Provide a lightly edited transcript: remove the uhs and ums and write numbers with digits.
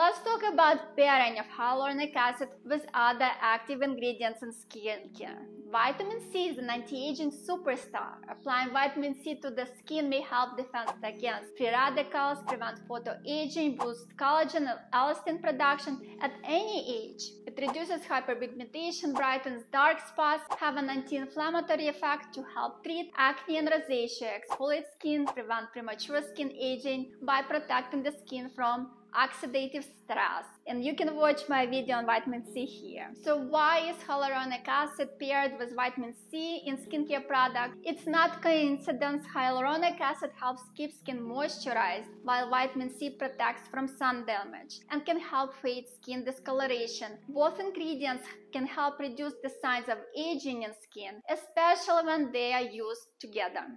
let's talk about pairing of hyaluronic acid with other active ingredients in skincare. Vitamin C is an anti-aging superstar. Applying vitamin C to the skin may help defend against free radicals, prevent photoaging, boost collagen and elastin production at any age. It reduces hyperpigmentation, brightens dark spots, have an anti-inflammatory effect to help treat acne and rosacea, exfoliate skin, prevent premature skin aging by protecting the skin from oxidative stress. And you can watch my video on vitamin C here. So why is hyaluronic acid paired with vitamin C in skincare products? It's not coincidence. Hyaluronic acid helps keep skin moisturized, while vitamin C protects from sun damage and can help fade skin discoloration. Both ingredients can help reduce the signs of aging in skin, especially when they are used together.